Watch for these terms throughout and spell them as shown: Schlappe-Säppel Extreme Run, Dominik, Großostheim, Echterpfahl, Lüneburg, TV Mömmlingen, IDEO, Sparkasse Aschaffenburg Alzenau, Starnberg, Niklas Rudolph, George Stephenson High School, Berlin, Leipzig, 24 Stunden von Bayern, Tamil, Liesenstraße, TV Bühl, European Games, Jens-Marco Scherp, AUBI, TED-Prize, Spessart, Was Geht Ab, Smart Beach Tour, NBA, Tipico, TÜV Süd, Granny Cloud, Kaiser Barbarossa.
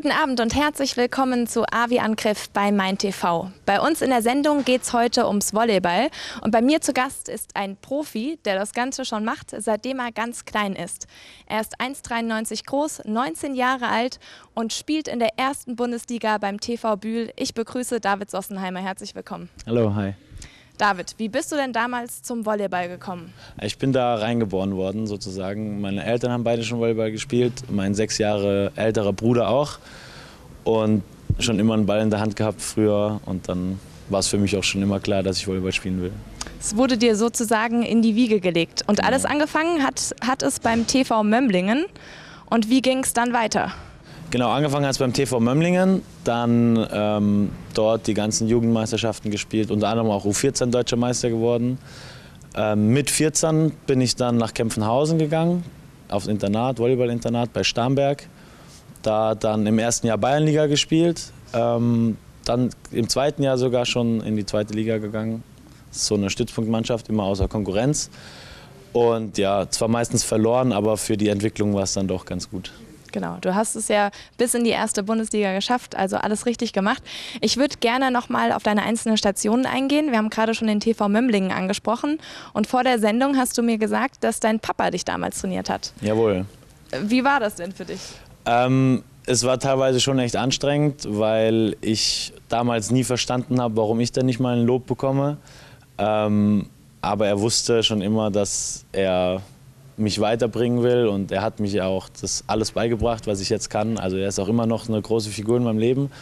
Guten Abend und herzlich willkommen zu A wie Angriff bei Mein TV. Bei uns in der Sendung geht es heute ums Volleyball und bei mir zu Gast ist ein Profi, der das Ganze schon macht, seitdem er ganz klein ist. Er ist 1,93 groß, 19 Jahre alt und spielt in der ersten Bundesliga beim TV Bühl. Ich begrüße David Sossenheimer, herzlich willkommen. Hallo, hi. David, wie bist du denn damals zum Volleyball gekommen? Ich bin da reingeboren worden sozusagen. Meine Eltern haben beide schon Volleyball gespielt, mein 6 Jahre älterer Bruder auch und schon immer einen Ball in der Hand gehabt früher und dann war es für mich auch schon immer klar, dass ich Volleyball spielen will. Es wurde dir sozusagen in die Wiege gelegt und alles angefangen hat es beim TV Mömmlingen und wie ging es dann weiter? Genau, angefangen hat es beim TV Mömmlingen, dann dort die ganzen Jugendmeisterschaften gespielt, unter anderem auch U14 Deutscher Meister geworden. Mit 14 bin ich dann nach Kempfenhausen gegangen, aufs Internat, Volleyball-Internat bei Starnberg. Da dann im ersten Jahr Bayernliga gespielt, dann im zweiten Jahr sogar schon in die zweite Liga gegangen. Das ist so eine Stützpunktmannschaft, immer außer Konkurrenz. Und ja, zwar meistens verloren, aber für die Entwicklung war es dann doch ganz gut. Genau, du hast es ja bis in die erste Bundesliga geschafft, also alles richtig gemacht. Ich würde gerne nochmal auf deine einzelnen Stationen eingehen. Wir haben gerade schon den TV Mömmlingen angesprochen und vor der Sendung hast du mir gesagt, dass dein Papa dich damals trainiert hat. Jawohl. Wie war das denn für dich? Es war teilweise schon echt anstrengend, weil ich damals nie verstanden habe, warum ich denn nicht mal ein Lob bekomme. Aber er wusste schon immer, dass er mich weiterbringen will und er hat mich auch das alles beigebracht, was ich jetzt kann. Also er ist auch immer noch eine große Figur in meinem Leben,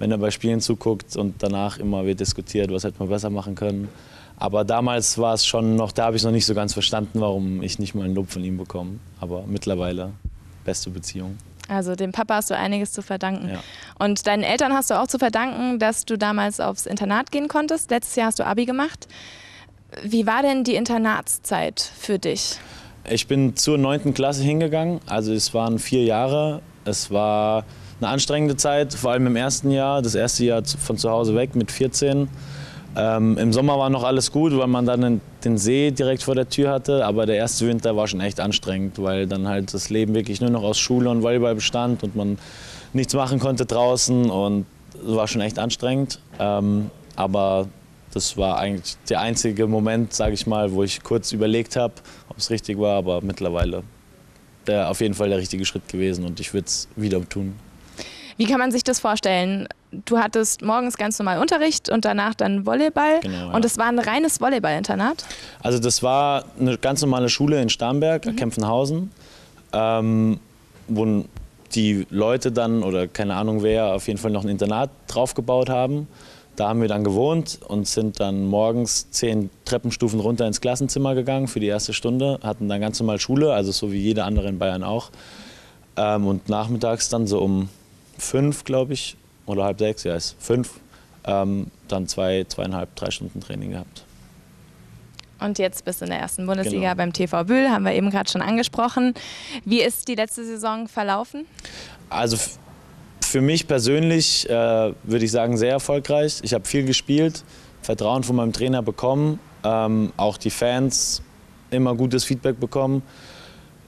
wenn er bei Spielen zuguckt und danach immer wird diskutiert, was hätte man besser machen können. Aber damals war es schon noch, da habe ich es noch nicht so ganz verstanden, warum ich nicht mal einen Lob von ihm bekomme. Aber mittlerweile beste Beziehung. Also dem Papa hast du einiges zu verdanken. Ja. Und deinen Eltern hast du auch zu verdanken, dass du damals aufs Internat gehen konntest. Letztes Jahr hast du Abi gemacht. Wie war denn die Internatszeit für dich? Ich bin zur 9. Klasse hingegangen, also es waren 4 Jahre. Es war eine anstrengende Zeit, vor allem im ersten Jahr. Das erste Jahr von zu Hause weg mit 14. Im Sommer war noch alles gut, weil man dann den See direkt vor der Tür hatte. Aber der erste Winter war schon echt anstrengend, weil dann halt das Leben wirklich nur noch aus Schule und Volleyball bestand und man nichts machen konnte draußen. Und es war schon echt anstrengend. Aber das war eigentlich der einzige Moment, sage ich mal, wo ich kurz überlegt habe, ob es richtig war, aber mittlerweile auf jeden Fall der richtige Schritt gewesen und ich würde es wieder tun. Wie kann man sich das vorstellen? Du hattest morgens ganz normal Unterricht und danach dann Volleyball. Genau, ja. Und es war ein reines Volleyball-Internat? Also das war eine ganz normale Schule in Starnberg, Kempfenhausen, wo die Leute dann, oder keine Ahnung wer, auf jeden Fall noch ein Internat draufgebaut haben. Da haben wir dann gewohnt und sind dann morgens 10 Treppenstufen runter ins Klassenzimmer gegangen für die erste Stunde. Hatten dann ganz normal Schule, also so wie jeder andere in Bayern auch. Und nachmittags dann so um 5, glaube ich, oder halb 6, ja, ist 5, dann 2, 2,5, 3 Stunden Training gehabt. Und jetzt bist du in der ersten Bundesliga genau. Beim TV Bühl, haben wir eben gerade schon angesprochen. Wie ist die letzte Saison verlaufen? Also für mich persönlich würde ich sagen, sehr erfolgreich. Ich habe viel gespielt, Vertrauen von meinem Trainer bekommen, auch die Fans immer gutes Feedback bekommen.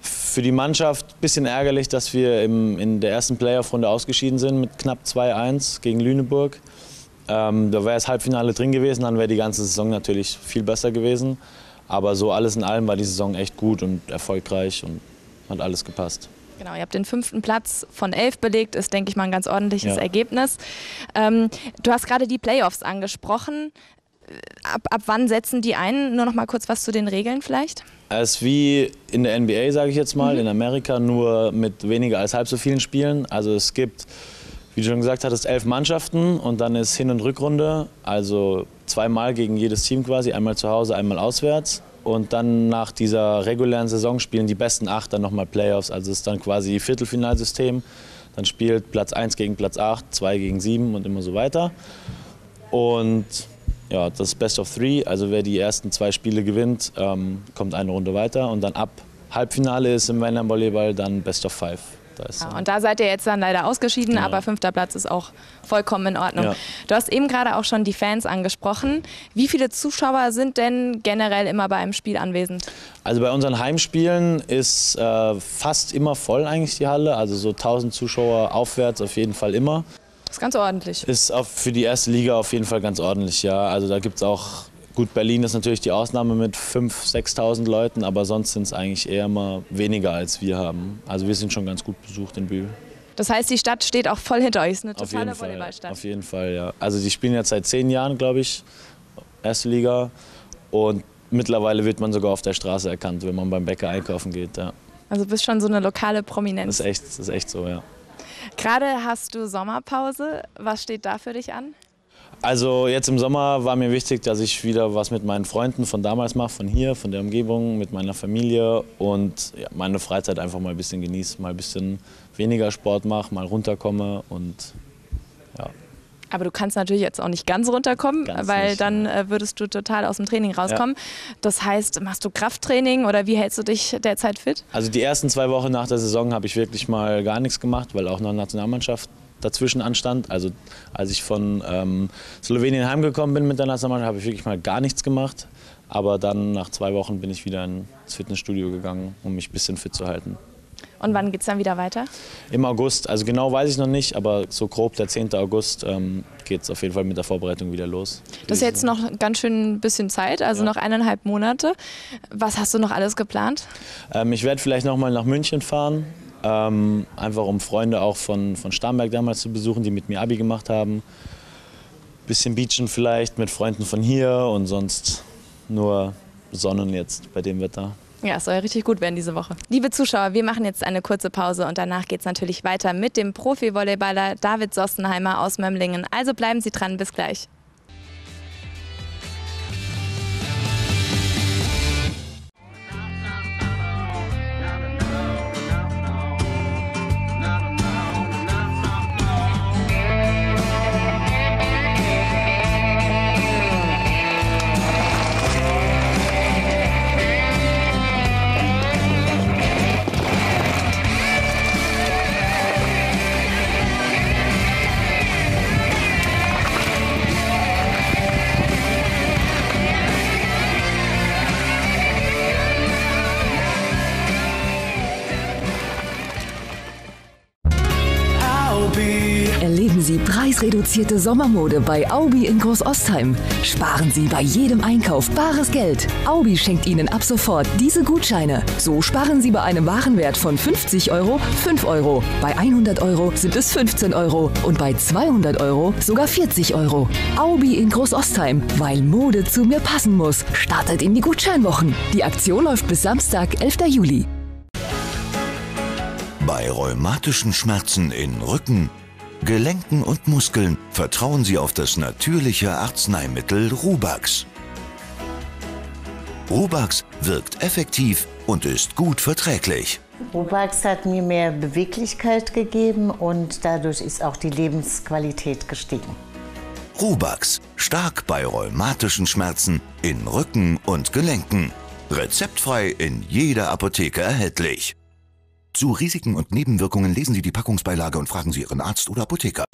Für die Mannschaft ein bisschen ärgerlich, dass wir in der ersten Playoff-Runde ausgeschieden sind mit knapp 2:1 gegen Lüneburg. Da wäre das Halbfinale drin gewesen, dann wäre die ganze Saison natürlich viel besser gewesen. Aber so alles in allem war die Saison echt gut und erfolgreich und hat alles gepasst. Genau, ihr habt den 5. Platz von 11 belegt, ist, denke ich mal, ein ganz ordentliches Ergebnis. Du hast gerade die Playoffs angesprochen. Ab wann setzen die ein? Nur noch mal kurz was zu den Regeln vielleicht. Es ist wie in der NBA, sage ich jetzt mal, in Amerika, nur mit weniger als halb so vielen Spielen. Also es gibt, wie du schon gesagt hattest, 11 Mannschaften und dann ist Hin- und Rückrunde. Also 2-mal gegen jedes Team quasi, einmal zu Hause, einmal auswärts. Und dann nach dieser regulären Saison spielen die besten 8 dann nochmal Playoffs. Also es ist dann quasi Viertelfinalsystem. Dann spielt Platz 1 gegen Platz 8, 2 gegen 7 und immer so weiter. Und ja, das ist Best of 3. Also wer die ersten 2 Spiele gewinnt, kommt eine Runde weiter. Und dann ab Halbfinale ist im Männervolleyball dann Best of 5. Da ist ja, und da seid ihr jetzt dann leider ausgeschieden, aber 5. Platz ist auch vollkommen in Ordnung. Ja. Du hast eben gerade auch schon die Fans angesprochen. Wie viele Zuschauer sind denn generell immer bei einem Spiel anwesend? Also bei unseren Heimspielen ist fast immer voll eigentlich die Halle, also so 1000 Zuschauer aufwärts auf jeden Fall immer. Das ist ganz ordentlich. Ist auch für die erste Liga auf jeden Fall ganz ordentlich, ja. Also da gibt es auch, gut, Berlin ist natürlich die Ausnahme mit 5.000, 6.000 Leuten, aber sonst sind es eigentlich eher mal weniger als wir haben. Also wir sind schon ganz gut besucht in Bühl. Das heißt, die Stadt steht auch voll hinter euch, ist eine totale Volleyballstadt. Auf jeden Fall, ja. Also die spielen jetzt seit 10 Jahren, glaube ich, erste Liga. Und mittlerweile wird man sogar auf der Straße erkannt, wenn man beim Bäcker einkaufen geht, ja. Also du bist schon so eine lokale Prominenz. Das ist echt so, ja. Gerade hast du Sommerpause. Was steht da für dich an? Also jetzt im Sommer war mir wichtig, dass ich wieder was mit meinen Freunden von damals mache, von hier, von der Umgebung, mit meiner Familie und ja, meine Freizeit einfach mal ein bisschen genieße, mal ein bisschen weniger Sport mache, mal runterkomme und ja. Aber du kannst natürlich jetzt auch nicht ganz runterkommen, ganz weil nicht, dann würdest du total aus dem Training rauskommen. Ja. Das heißt, machst du Krafttraining oder wie hältst du dich derzeit fit? Also die ersten 2 Wochen nach der Saison habe ich wirklich mal gar nichts gemacht, weil auch noch Nationalmannschaft dazwischen anstand. Also als ich von Slowenien heimgekommen bin mit der Nationalmannschaft, habe ich wirklich mal gar nichts gemacht. Aber dann nach 2 Wochen bin ich wieder ins Fitnessstudio gegangen, um mich ein bisschen fit zu halten. Und wann geht es dann wieder weiter? Im August, also genau weiß ich noch nicht, aber so grob der 10. August geht es auf jeden Fall mit der Vorbereitung wieder los. Das ist jetzt noch ganz schön ein bisschen Zeit, also noch 1,5 Monate. Was hast du noch alles geplant? Ich werde vielleicht noch mal nach München fahren, einfach um Freunde auch von Starnberg damals zu besuchen, die mit mir Abi gemacht haben. Bisschen beachen vielleicht mit Freunden von hier und sonst nur Sonnen jetzt bei dem Wetter. Ja, es soll ja richtig gut werden diese Woche. Liebe Zuschauer, wir machen jetzt eine kurze Pause und danach geht es natürlich weiter mit dem Profi-Volleyballer David Sossenheimer aus Mömmlingen. Also bleiben Sie dran, bis gleich. Reduzierte Sommermode bei AUBI in Großostheim. Sparen Sie bei jedem Einkauf bares Geld. AUBI schenkt Ihnen ab sofort diese Gutscheine. So sparen Sie bei einem Warenwert von 50 Euro 5 Euro. Bei 100 Euro sind es 15 Euro. Und bei 200 Euro sogar 40 Euro. AUBI in Großostheim, weil Mode zu mir passen muss, startet in die Gutscheinwochen. Die Aktion läuft bis Samstag, 11. Juli. Bei rheumatischen Schmerzen in Rücken, Gelenken und Muskeln vertrauen Sie auf das natürliche Arzneimittel Rubax. Rubax wirkt effektiv und ist gut verträglich. Rubax hat mir mehr Beweglichkeit gegeben und dadurch ist auch die Lebensqualität gestiegen. Rubax, stark bei rheumatischen Schmerzen in Rücken und Gelenken. Rezeptfrei in jeder Apotheke erhältlich. Zu Risiken und Nebenwirkungen lesen Sie die Packungsbeilage und fragen Sie Ihren Arzt oder Apotheker.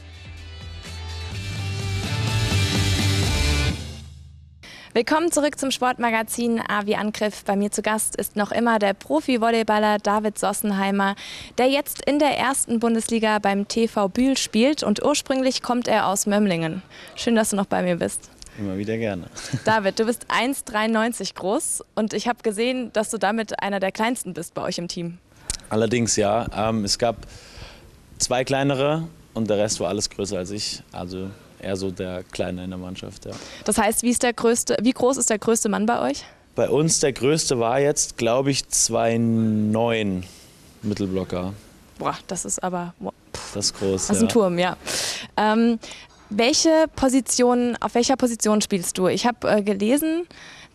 Willkommen zurück zum Sportmagazin A wie Angriff. Bei mir zu Gast ist noch immer der Profi-Volleyballer David Sossenheimer, der jetzt in der ersten Bundesliga beim TV Bühl spielt und ursprünglich kommt er aus Mömmlingen. Schön, dass du noch bei mir bist. Immer wieder gerne. David, du bist 1,93 groß und ich habe gesehen, dass du damit einer der kleinsten bist bei euch im Team. Allerdings ja, es gab 2 kleinere und der Rest war alles größer als ich, also eher so der Kleine in der Mannschaft. Ja. Das heißt, wie groß ist der größte Mann bei euch? Bei uns der größte war jetzt, glaube ich, 2,9 Mittelblocker. Boah, das ist aber das ist groß, das ist ein Turm, ja. Auf welcher Position spielst du? Ich habe gelesen,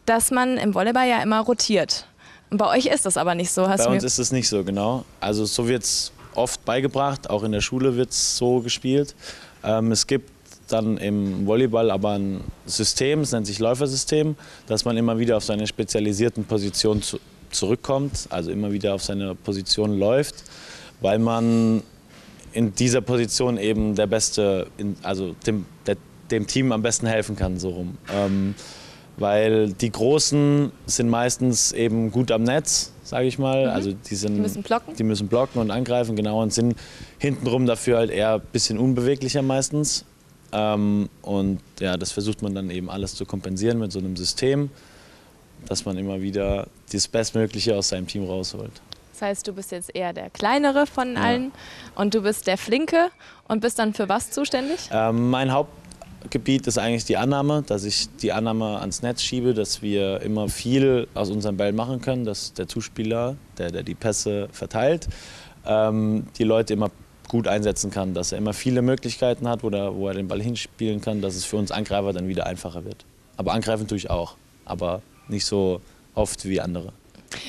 dass man im Volleyball ja immer rotiert. Bei euch ist das aber nicht so. Bei uns ist es nicht so, genau. Also so wird es oft beigebracht, auch in der Schule wird es so gespielt. Es gibt dann im Volleyball aber ein System, es nennt sich Läufersystem, dass man immer wieder auf seine spezialisierten Positionen zurückkommt, also immer wieder auf seine Position läuft. weil man in dieser Position eben der Beste, dem Team am besten helfen kann, so rum. Weil die Großen sind meistens eben gut am Netz, sage ich mal. Mhm. Also die müssen blocken und angreifen, genau, und sind hintenrum dafür halt eher ein bisschen unbeweglicher meistens. Und ja, das versucht man dann eben alles zu kompensieren mit so einem System, dass man immer wieder das Bestmögliche aus seinem Team rausholt. Das heißt, du bist jetzt eher der Kleinere von allen und du bist der Flinke und bist dann für was zuständig? Mein Hauptgebiet ist eigentlich die Annahme, dass ich die Annahme ans Netz schiebe, dass wir immer viel aus unseren Bällen machen können, dass der Zuspieler, der die Pässe verteilt, die Leute immer gut einsetzen kann, dass er immer viele Möglichkeiten hat, wo er den Ball hinspielen kann, dass es für uns Angreifer dann wieder einfacher wird. Aber angreifen tue ich auch, aber nicht so oft wie andere.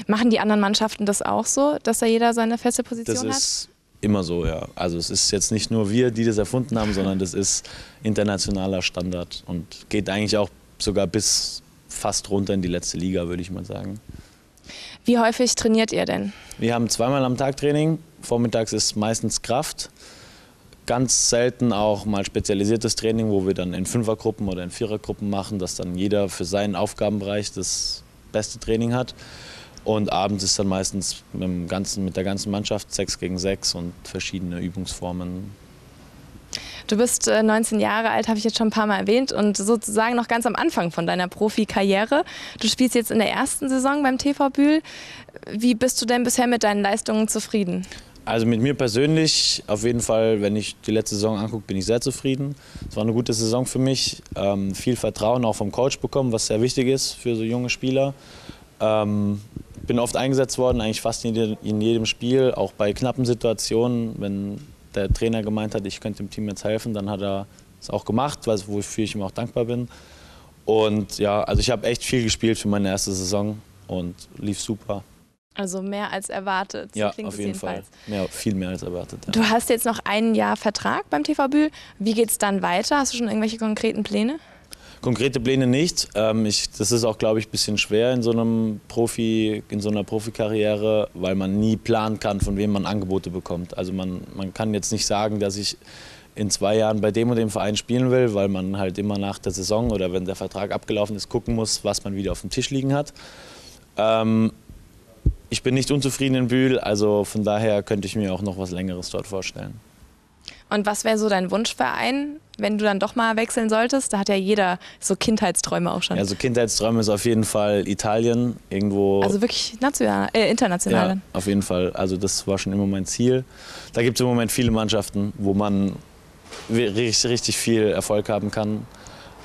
Machen die anderen Mannschaften das auch so, dass da jeder seine feste Position hat? Das ist immer so, ja. Also es ist jetzt nicht nur wir, die das erfunden haben, sondern das ist internationaler Standard und geht eigentlich auch sogar bis fast runter in die letzte Liga, würde ich mal sagen. Wie häufig trainiert ihr denn? Wir haben zweimal am Tag Training. Vormittags ist meistens Kraft. Ganz selten auch mal spezialisiertes Training, wo wir dann in Fünfergruppen oder in Vierergruppen machen, dass dann jeder für seinen Aufgabenbereich das beste Training hat. Und abends ist dann meistens mit der ganzen Mannschaft 6 gegen 6 und verschiedene Übungsformen. Du bist 19 Jahre alt, habe ich jetzt schon ein paar Mal erwähnt und sozusagen noch ganz am Anfang von deiner Profikarriere. Du spielst jetzt in der ersten Saison beim TV Bühl. Wie bist du denn bisher mit deinen Leistungen zufrieden? Also mit mir persönlich auf jeden Fall, wenn ich die letzte Saison angucke, bin ich sehr zufrieden. Es war eine gute Saison für mich. Viel Vertrauen auch vom Coach bekommen, was sehr wichtig ist für so junge Spieler. Bin oft eingesetzt worden, eigentlich fast in jedem Spiel, auch bei knappen Situationen. Wenn der Trainer gemeint hat, ich könnte dem Team jetzt helfen, dann hat er es auch gemacht, wofür ich ihm auch dankbar bin. Und ja, also ich habe echt viel gespielt für meine erste Saison und lief super. Also mehr als erwartet. Ja, auf jeden Fall. Viel mehr als erwartet. Ja. Du hast jetzt noch ein Jahr Vertrag beim TV Bühl. Wie geht es dann weiter? Hast du schon irgendwelche konkreten Pläne? Konkrete Pläne nicht. Das ist auch, glaube ich, ein bisschen schwer in so einer Profikarriere, weil man nie planen kann, von wem man Angebote bekommt. Also man kann jetzt nicht sagen, dass ich in 2 Jahren bei dem und dem Verein spielen will, weil man halt immer nach der Saison oder wenn der Vertrag abgelaufen ist, gucken muss, was man wieder auf dem Tisch liegen hat. Ich bin nicht unzufrieden in Bühl, also von daher könnte ich mir auch noch was Längeres dort vorstellen. Und was wäre so dein Wunschverein, wenn du dann doch mal wechseln solltest? Da hat ja jeder so Kindheitsträume auch schon. Also Kindheitsträume ist auf jeden Fall Italien irgendwo. Also wirklich national, international. Ja, auf jeden Fall. Also das war schon immer mein Ziel. Da gibt es im Moment viele Mannschaften, wo man richtig viel Erfolg haben kann.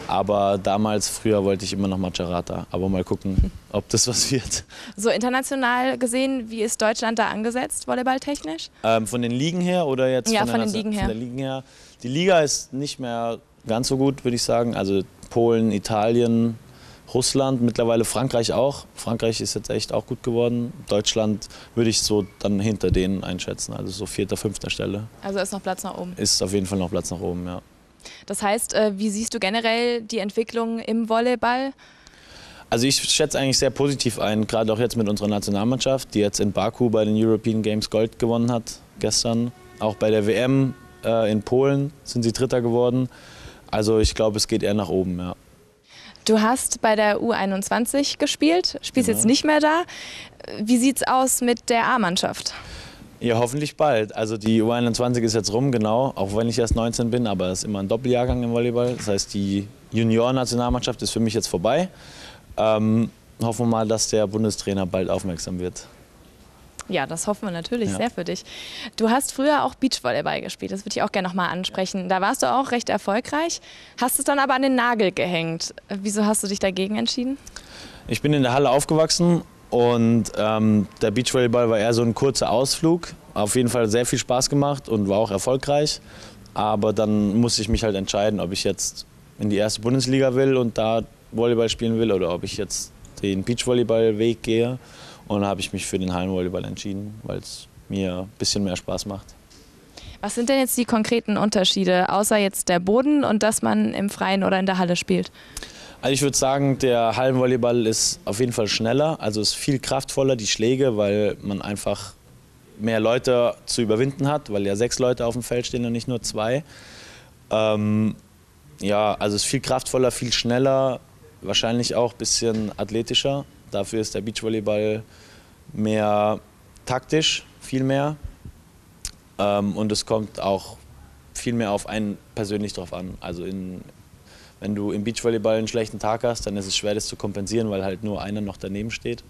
Aber früher wollte ich immer noch Macerata. Aber mal gucken, ob das was wird. So international gesehen, wie ist Deutschland da angesetzt, volleyballtechnisch? Von den Ligen her oder jetzt? Ja, von den Ligen her. Die Liga ist nicht mehr ganz so gut, würde ich sagen. Also Polen, Italien, Russland, mittlerweile Frankreich auch. Frankreich ist jetzt echt auch gut geworden. Deutschland würde ich so dann hinter denen einschätzen, also so 4., 5. Stelle. Also ist noch Platz nach oben? Ist auf jeden Fall noch Platz nach oben, ja. Das heißt, wie siehst du generell die Entwicklung im Volleyball? Also ich schätze eigentlich sehr positiv ein, gerade auch jetzt mit unserer Nationalmannschaft, die jetzt in Baku bei den European Games Gold gewonnen hat, gestern. Auch bei der WM in Polen sind sie Dritter geworden. Also ich glaube, es geht eher nach oben, ja. Du hast bei der U21 gespielt, spielst jetzt nicht mehr da. Wie sieht's aus mit der A-Mannschaft? Ja, hoffentlich bald. Also die U21 ist jetzt rum, genau, auch wenn ich erst 19 bin, aber es ist immer ein Doppeljahrgang im Volleyball. Das heißt, die Junioren-Nationalmannschaft ist für mich jetzt vorbei. Hoffen wir mal, dass der Bundestrainer bald aufmerksam wird. Ja, das hoffen wir natürlich sehr für dich. Du hast früher auch Beachvolleyball gespielt, das würde ich auch gerne nochmal ansprechen. Da warst du auch recht erfolgreich, hast es dann aber an den Nagel gehängt. Wieso hast du dich dagegen entschieden? Ich bin in der Halle aufgewachsen. Und der Beachvolleyball war eher so ein kurzer Ausflug. Auf jeden Fall sehr viel Spaß gemacht und war auch erfolgreich. Aber dann musste ich mich halt entscheiden, ob ich jetzt in die erste Bundesliga will und da Volleyball spielen will oder ob ich jetzt den Beachvolleyball-Weg gehe. Und dann habe ich mich für den Hallenvolleyball entschieden, weil es mir ein bisschen mehr Spaß macht. Was sind denn jetzt die konkreten Unterschiede, außer jetzt der Boden und dass man im Freien oder in der Halle spielt? Also ich würde sagen, der Hallenvolleyball ist auf jeden Fall schneller, also ist viel kraftvoller, die Schläge, weil man einfach mehr Leute zu überwinden hat, weil ja 6 Leute auf dem Feld stehen und nicht nur 2. Ja, also es ist viel kraftvoller, viel schneller, wahrscheinlich auch ein bisschen athletischer. Dafür ist der Beachvolleyball mehr taktisch, viel mehr. Und es kommt auch viel mehr auf einen persönlich drauf an. Also wenn du im Beachvolleyball einen schlechten Tag hast, dann ist es schwer, das zu kompensieren, weil halt nur einer noch daneben steht.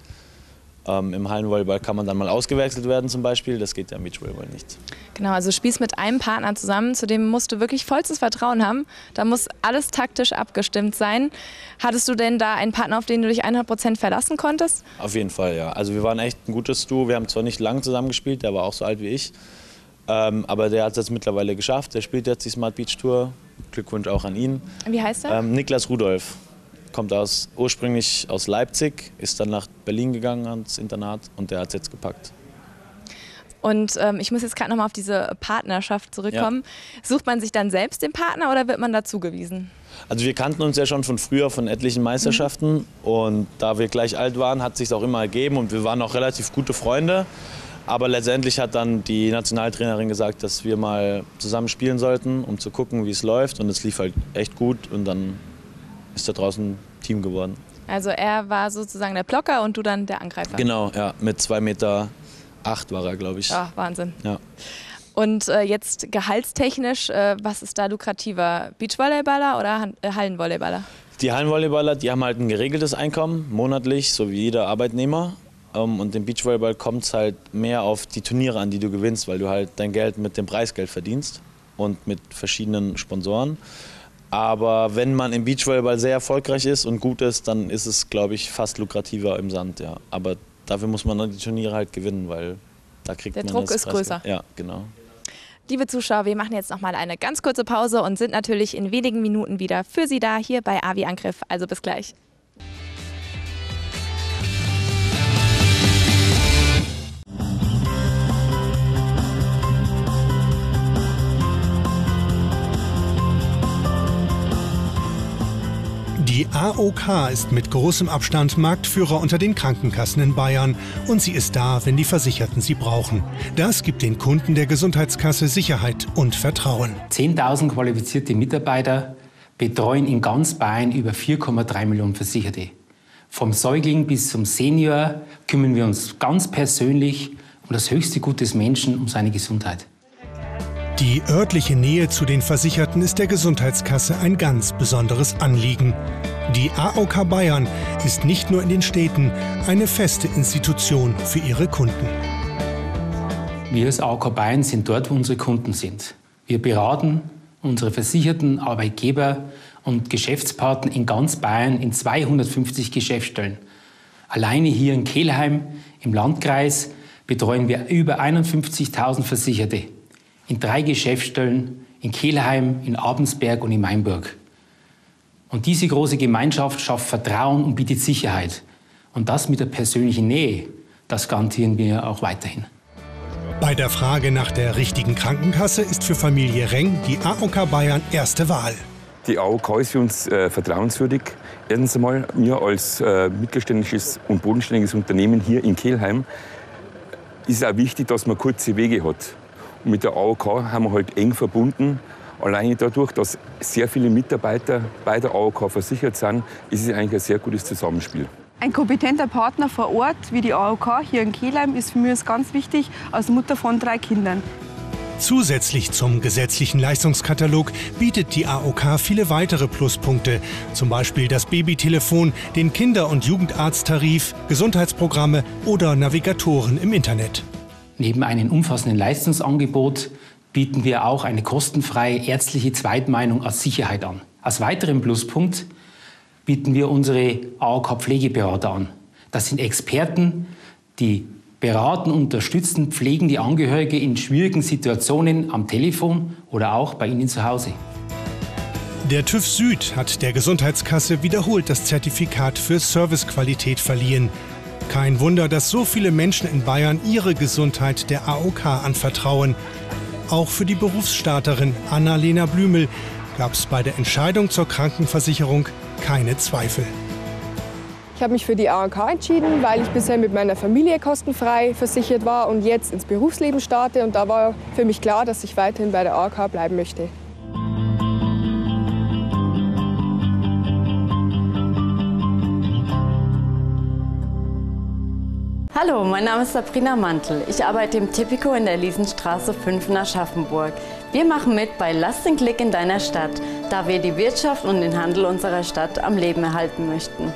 Im Hallenvolleyball kann man dann mal ausgewechselt werden zum Beispiel, das geht ja im Beachvolleyball nicht. Genau, also spielst mit einem Partner zusammen, zu dem musst du wirklich vollstes Vertrauen haben. Da muss alles taktisch abgestimmt sein. Hattest du denn da einen Partner, auf den du dich 100% verlassen konntest? Auf jeden Fall, ja. Also wir waren echt ein gutes Duo. Wir haben zwar nicht lange zusammengespielt, der war auch so alt wie ich, aber der hat es jetzt mittlerweile geschafft. Der spielt jetzt die Smart Beach Tour. Glückwunsch auch an ihn. Wie heißt er? Niklas Rudolph. Kommt ursprünglich aus Leipzig, ist dann nach Berlin gegangen ans Internat und der hat es jetzt gepackt. Und ich muss jetzt gerade nochmal auf diese Partnerschaft zurückkommen. Ja. Sucht man sich dann selbst den Partner oder wird man da zugewiesen? Also wir kannten uns ja schon von früher, von etlichen Meisterschaften. Und da wir gleich alt waren, hat es sich auch immer ergeben und wir waren auch relativ gute Freunde. Aber letztendlich hat dann die Nationaltrainerin gesagt, dass wir mal zusammen spielen sollten, um zu gucken, wie es läuft. Und es lief halt echt gut und dann ist da draußen Team geworden. Also er war sozusagen der Blocker und du dann der Angreifer? Genau, ja. Mit 2,8 Meter war er, glaube ich. Ach, Wahnsinn. Ja. Und jetzt gehaltstechnisch, was ist da lukrativer? Beachvolleyballer oder Hallenvolleyballer? Die Hallenvolleyballer, die haben halt ein geregeltes Einkommen, monatlich, so wie jeder Arbeitnehmer. Und im Beachvolleyball kommt es halt mehr auf die Turniere an, die du gewinnst, weil du halt dein Geld mit dem Preisgeld verdienst und mit verschiedenen Sponsoren. Aber wenn man im Beachvolleyball sehr erfolgreich ist und gut ist, dann ist es, glaube ich, fast lukrativer im Sand, ja. Aber dafür muss man dann die Turniere halt gewinnen, weil da kriegt man das Preisgeld. Der Druck ist größer. Ja, genau. Liebe Zuschauer, wir machen jetzt noch mal eine ganz kurze Pause und sind natürlich in wenigen Minuten wieder für Sie da, hier bei A wie Angriff. Also bis gleich. Die AOK ist mit großem Abstand Marktführer unter den Krankenkassen in Bayern und sie ist da, wenn die Versicherten sie brauchen. Das gibt den Kunden der Gesundheitskasse Sicherheit und Vertrauen. 10.000 qualifizierte Mitarbeiter betreuen in ganz Bayern über 4,3 Millionen Versicherte. Vom Säugling bis zum Senior kümmern wir uns ganz persönlich um das höchste Gut des Menschen, um seine Gesundheit. Die örtliche Nähe zu den Versicherten ist der Gesundheitskasse ein ganz besonderes Anliegen. Die AOK Bayern ist nicht nur in den Städten eine feste Institution für ihre Kunden. Wir als AOK Bayern sind dort, wo unsere Kunden sind. Wir beraten unsere Versicherten, Arbeitgeber und Geschäftspartner in ganz Bayern in 250 Geschäftsstellen. Alleine hier in Kelheim im Landkreis betreuen wir über 51.000 Versicherte. In 3 Geschäftsstellen, in Kelheim, in Abensberg und in Mainburg. Und diese große Gemeinschaft schafft Vertrauen und bietet Sicherheit. Und das mit der persönlichen Nähe, das garantieren wir auch weiterhin. Bei der Frage nach der richtigen Krankenkasse ist für Familie Reng die AOK Bayern erste Wahl. Die AOK ist für uns vertrauenswürdig. Erstens einmal, mir als mittelständisches und bodenständiges Unternehmen hier in Kelheim ist es auch wichtig, dass man kurze Wege hat. Und mit der AOK haben wir halt eng verbunden. Alleine dadurch, dass sehr viele Mitarbeiter bei der AOK versichert sind, ist es eigentlich ein sehr gutes Zusammenspiel. Ein kompetenter Partner vor Ort wie die AOK hier in Kelheim ist für mich ganz wichtig, als Mutter von 3 Kindern. Zusätzlich zum gesetzlichen Leistungskatalog bietet die AOK viele weitere Pluspunkte. Zum Beispiel das Babytelefon, den Kinder- und Jugendarzttarif, Gesundheitsprogramme oder Navigatoren im Internet. Neben einem umfassenden Leistungsangebot bieten wir auch eine kostenfreie ärztliche Zweitmeinung als Sicherheit an. Als weiteren Pluspunkt bieten wir unsere AOK-Pflegeberater an. Das sind Experten, die beraten, unterstützen, pflegen die Angehörige in schwierigen Situationen am Telefon oder auch bei ihnen zu Hause. Der TÜV Süd hat der Gesundheitskasse wiederholt das Zertifikat für Servicequalität verliehen. Kein Wunder, dass so viele Menschen in Bayern ihre Gesundheit der AOK anvertrauen. Auch für die Berufsstarterin Annalena Blümel gab es bei der Entscheidung zur Krankenversicherung keine Zweifel. Ich habe mich für die AOK entschieden, weil ich bisher mit meiner Familie kostenfrei versichert war und jetzt ins Berufsleben starte. Und da war für mich klar, dass ich weiterhin bei der AOK bleiben möchte. Hallo, mein Name ist Sabrina Mantel. Ich arbeite im Tipico in der Liesenstraße 5 in Aschaffenburg. Wir machen mit bei Lass den Klick in deiner Stadt, da wir die Wirtschaft und den Handel unserer Stadt am Leben erhalten möchten.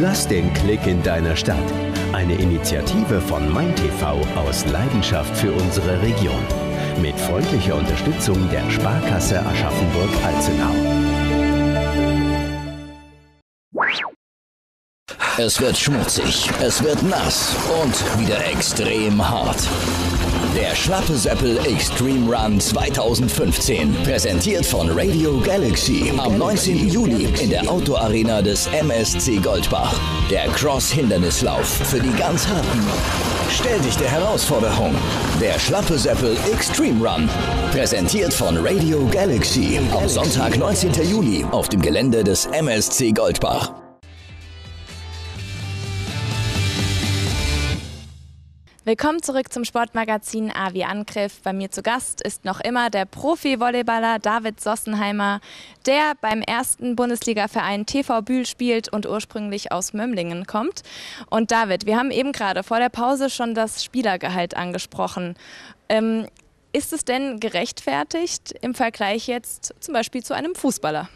Lass den Klick in deiner Stadt. Eine Initiative von Mein TV aus Leidenschaft für unsere Region. Mit freundlicher Unterstützung der Sparkasse Aschaffenburg Alzenau. Es wird schmutzig, es wird nass und wieder extrem hart. Der Schlappe-Säppel Extreme Run 2015, präsentiert von Radio Galaxy am 19. Juli in der Outdoor-Arena des MSC Goldbach. Der Cross-Hindernislauf für die ganz Harten. Stell dich der Herausforderung. Der Schlappe-Säppel Extreme Run, präsentiert von Radio Galaxy am Sonntag, 19. Juli auf dem Gelände des MSC Goldbach. Willkommen zurück zum Sportmagazin A wie Angriff. Bei mir zu Gast ist noch immer der Profi-Volleyballer David Sossenheimer, der beim ersten Bundesligaverein TV Bühl spielt und ursprünglich aus Mömmlingen kommt. Und David, wir haben eben gerade vor der Pause schon das Spielergehalt angesprochen. Ist es denn gerechtfertigt im Vergleich jetzt zum Beispiel zu einem Fußballer?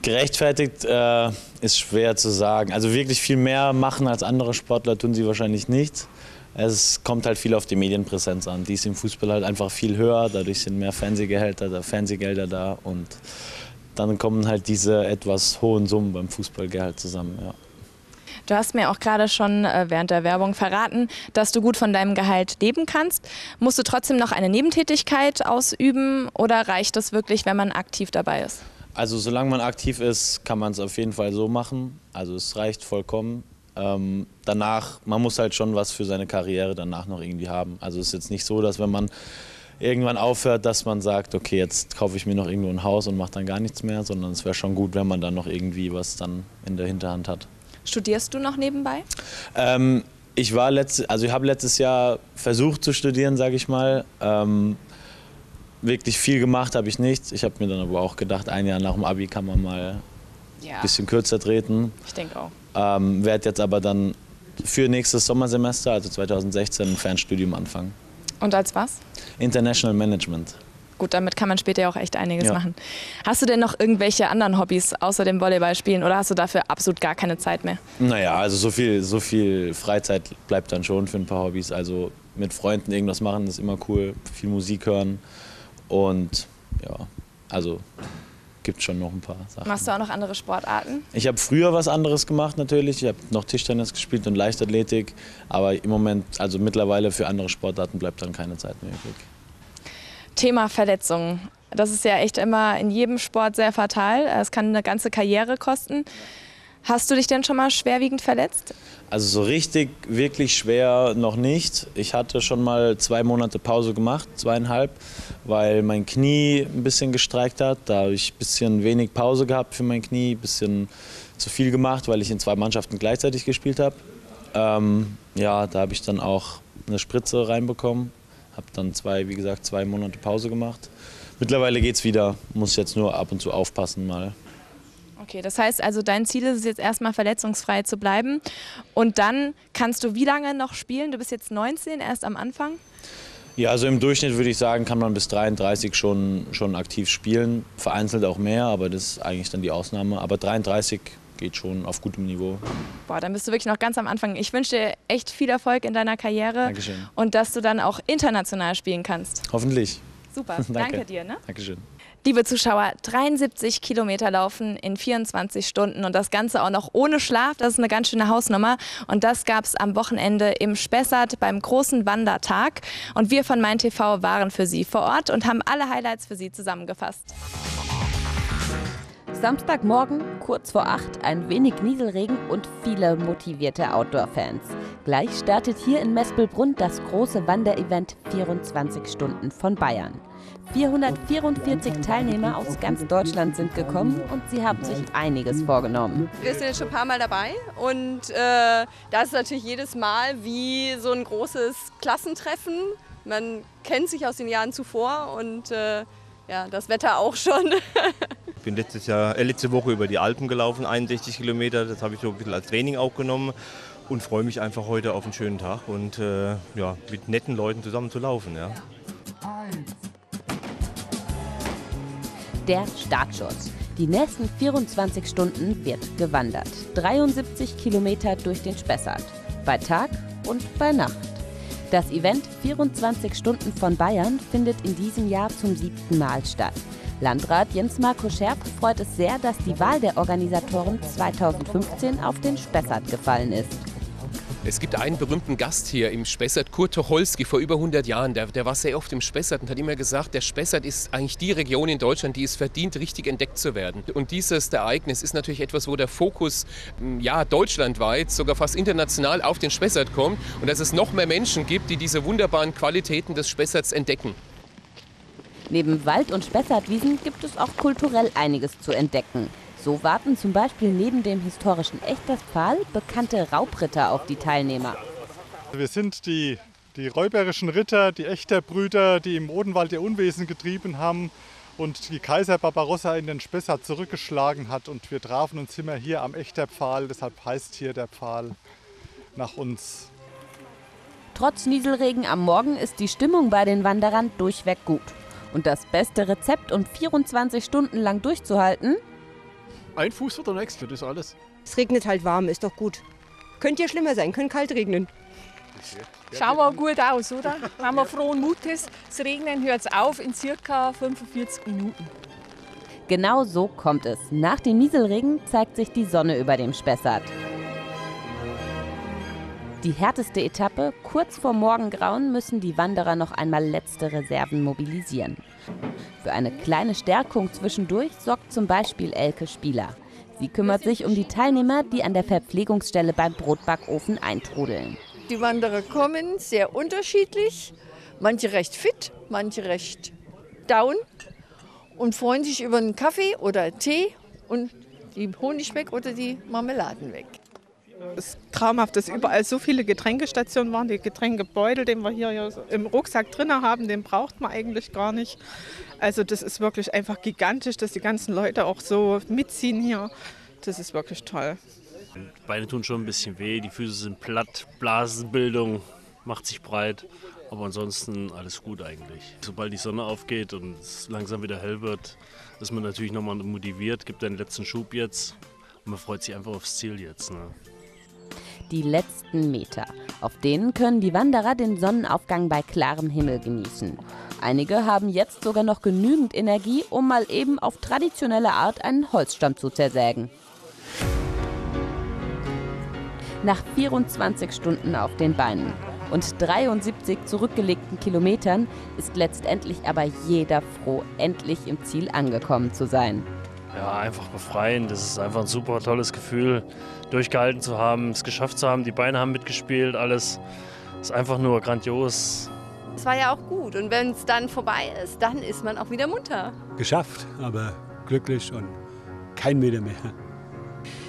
Gerechtfertigt ist schwer zu sagen. Also wirklich viel mehr machen als andere Sportler tun sie wahrscheinlich nicht. Es kommt halt viel auf die Medienpräsenz an. Die ist im Fußball halt einfach viel höher, dadurch sind mehr Fernsehgelder da und dann kommen halt diese etwas hohen Summen beim Fußballgehalt zusammen. Ja. Du hast mir auch gerade schon während der Werbung verraten, dass du gut von deinem Gehalt leben kannst. Musst du trotzdem noch eine Nebentätigkeit ausüben oder reicht das wirklich, wenn man aktiv dabei ist? Also solange man aktiv ist, kann man es auf jeden Fall so machen. Also es reicht vollkommen. Danach, man muss halt schon was für seine Karriere danach noch irgendwie haben. Also es ist jetzt nicht so, dass wenn man irgendwann aufhört, dass man sagt, okay, jetzt kaufe ich mir noch irgendwo ein Haus und mache dann gar nichts mehr, sondern es wäre schon gut, wenn man dann noch irgendwie was dann in der Hinterhand hat. Studierst du noch nebenbei? Ich habe letztes Jahr versucht zu studieren, sage ich mal. Wirklich viel gemacht habe ich nichts. Ich habe mir dann aber auch gedacht, ein Jahr nach dem Abi kann man mal ein bisschen kürzer treten. Ich denke auch. Werde jetzt aber dann für nächstes Sommersemester, also 2016, ein Fernstudium anfangen. Und als was? International Management. Gut, damit kann man später ja auch echt einiges machen. Hast du denn noch irgendwelche anderen Hobbys außer dem Volleyballspielen oder hast du dafür absolut gar keine Zeit mehr? Naja, also so viel Freizeit bleibt dann schon für ein paar Hobbys. Also mit Freunden irgendwas machen ist immer cool, viel Musik hören. Und ja, also gibt es schon noch ein paar Sachen. Machst du auch noch andere Sportarten? Ich habe früher was anderes gemacht natürlich. Ich habe noch Tischtennis gespielt und Leichtathletik. Aber im Moment, also mittlerweile für andere Sportarten bleibt dann keine Zeit mehr übrig. Thema Verletzungen. Das ist ja echt immer in jedem Sport sehr fatal. Es kann eine ganze Karriere kosten. Hast du dich denn schon mal schwerwiegend verletzt? Also so richtig, wirklich schwer noch nicht. Ich hatte schon mal 2 Monate Pause gemacht, 2,5, weil mein Knie ein bisschen gestreikt hat. Da habe ich ein bisschen wenig Pause gehabt für mein Knie, ein bisschen zu viel gemacht, weil ich in 2 Mannschaften gleichzeitig gespielt habe. Da habe ich dann auch eine Spritze reinbekommen, habe dann wie gesagt, zwei Monate Pause gemacht. Mittlerweile geht's wieder, muss jetzt nur ab und zu aufpassen mal. Okay, das heißt also, dein Ziel ist es jetzt erstmal verletzungsfrei zu bleiben und dann kannst du wie lange noch spielen? Du bist jetzt 19, erst am Anfang? Ja, also im Durchschnitt würde ich sagen, kann man bis 33 schon aktiv spielen, vereinzelt auch mehr, aber das ist eigentlich dann die Ausnahme, aber 33 geht schon auf gutem Niveau. Boah, dann bist du wirklich noch ganz am Anfang. Ich wünsche dir echt viel Erfolg in deiner Karriere. Dankeschön. Und dass du dann auch international spielen kannst. Hoffentlich. Super, danke dir. Ne? Dankeschön. Liebe Zuschauer, 73 Kilometer laufen in 24 Stunden und das Ganze auch noch ohne Schlaf. Das ist eine ganz schöne Hausnummer und das gab es am Wochenende im Spessart beim großen Wandertag. Und wir von Mein TV waren für Sie vor Ort und haben alle Highlights für Sie zusammengefasst. Samstagmorgen, kurz vor 8, ein wenig Nieselregen und viele motivierte Outdoor-Fans. Gleich startet hier in Mespelbrunn das große Wanderevent 24 Stunden von Bayern. 444 Teilnehmer aus ganz Deutschland sind gekommen und sie haben sich einiges vorgenommen. Wir sind jetzt schon ein paar Mal dabei und das ist natürlich jedes Mal wie so ein großes Klassentreffen. Man kennt sich aus den Jahren zuvor und ja, das Wetter auch schon. Ich bin letzte Woche über die Alpen gelaufen, 61 Kilometer. Das habe ich so ein bisschen als Training auch genommen und freue mich einfach heute auf einen schönen Tag und ja, mit netten Leuten zusammen zu laufen. Ja. Der Startschuss. Die nächsten 24 Stunden wird gewandert. 73 Kilometer durch den Spessart. Bei Tag und bei Nacht. Das Event 24 Stunden von Bayern findet in diesem Jahr zum 7. Mal statt. Landrat Jens-Marco Scherp freut es sehr, dass die Wahl der Organisatoren 2015 auf den Spessart gefallen ist. Es gibt einen berühmten Gast hier im Spessart, Kurt Tucholsky, vor über 100 Jahren. Der war sehr oft im Spessart und hat immer gesagt, der Spessart ist eigentlich die Region in Deutschland, die es verdient, richtig entdeckt zu werden. Und dieses Ereignis ist natürlich etwas, wo der Fokus ja, deutschlandweit, sogar fast international auf den Spessart kommt. Und dass es noch mehr Menschen gibt, die diese wunderbaren Qualitäten des Spessarts entdecken. Neben Wald- und Spessartwiesen gibt es auch kulturell einiges zu entdecken. So warten zum Beispiel neben dem historischen Echterpfahl bekannte Raubritter auf die Teilnehmer. Wir sind die räuberischen Ritter, die Echterbrüder, die im Odenwald ihr Unwesen getrieben haben und die Kaiser Barbarossa in den Spessart zurückgeschlagen hat. Und wir trafen uns immer hier am Echterpfahl, deshalb heißt hier der Pfahl nach uns. Trotz Nieselregen am Morgen ist die Stimmung bei den Wanderern durchweg gut. Und das beste Rezept, um 24 Stunden lang durchzuhalten? Ein Fuß vor der nächsten, das ist alles. Es regnet halt warm, ist doch gut. Könnte ja schlimmer sein, könnte kalt regnen. Schaut auch gut aus, oder? Wenn man frohen Mutes, das Regnen hört auf in ca. 45 Minuten. Genau so kommt es. Nach dem Nieselregen zeigt sich die Sonne über dem Spessart. Die härteste Etappe, kurz vor Morgengrauen, müssen die Wanderer noch einmal letzte Reserven mobilisieren. Für eine kleine Stärkung zwischendurch sorgt zum Beispiel Elke Spieler. Sie kümmert sich um die Teilnehmer, die an der Verpflegungsstelle beim Brotbackofen eintrudeln. Die Wanderer kommen sehr unterschiedlich, manche recht fit, manche recht down und freuen sich über einen Kaffee oder einen Tee und die Honig weg oder die Marmeladen weg. Es ist traumhaft, dass überall so viele Getränkestationen waren. Der Getränkebeutel, den wir hier im Rucksack drin haben, den braucht man eigentlich gar nicht. Also das ist wirklich einfach gigantisch, dass die ganzen Leute auch so mitziehen hier. Das ist wirklich toll. Beine tun schon ein bisschen weh, die Füße sind platt, Blasenbildung macht sich breit. Aber ansonsten alles gut eigentlich. Sobald die Sonne aufgeht und es langsam wieder hell wird, ist man natürlich nochmal motiviert, gibt einen letzten Schub jetzt. Und man freut sich einfach aufs Ziel jetzt. Ne? Die letzten Meter. Auf denen können die Wanderer den Sonnenaufgang bei klarem Himmel genießen. Einige haben jetzt sogar noch genügend Energie, um mal eben auf traditionelle Art einen Holzstamm zu zersägen. Nach 24 Stunden auf den Beinen und 73 zurückgelegten Kilometern ist letztendlich aber jeder froh, endlich im Ziel angekommen zu sein. Ja, einfach befreien. Das ist einfach ein super tolles Gefühl, durchgehalten zu haben, es geschafft zu haben, die Beine haben mitgespielt, alles ist einfach nur grandios. Es war ja auch gut und wenn es dann vorbei ist, dann ist man auch wieder munter. Geschafft, aber glücklich und kein Meter mehr.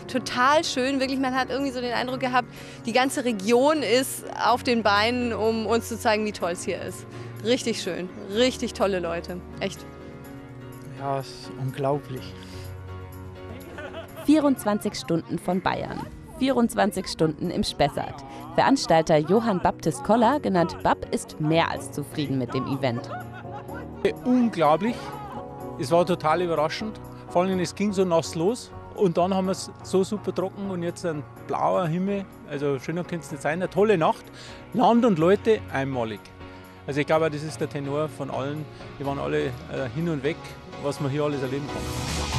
Total schön, wirklich, man hat irgendwie so den Eindruck gehabt, die ganze Region ist auf den Beinen, um uns zu zeigen, wie toll es hier ist. Richtig schön, richtig tolle Leute, echt. Ja, ist unglaublich. 24 Stunden von Bayern. 24 Stunden im Spessart. Veranstalter Johann Baptist Koller, genannt Bab, ist mehr als zufrieden mit dem Event. Unglaublich. Es war total überraschend. Vor allem, es ging so nass los und dann haben wir es so super trocken und jetzt ein blauer Himmel. Also schöner könnte es nicht sein. Eine tolle Nacht. Land und Leute einmalig. Also ich glaube, das ist der Tenor von allen. Die waren alle hin und weg, was man hier alles erleben kann.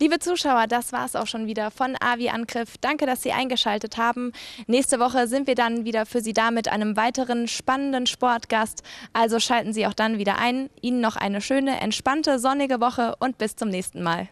Liebe Zuschauer, das war es auch schon wieder von A wie Angriff. Danke, dass Sie eingeschaltet haben. Nächste Woche sind wir dann wieder für Sie da mit einem weiteren spannenden Sportgast. Also schalten Sie auch dann wieder ein. Ihnen noch eine schöne, entspannte, sonnige Woche und bis zum nächsten Mal.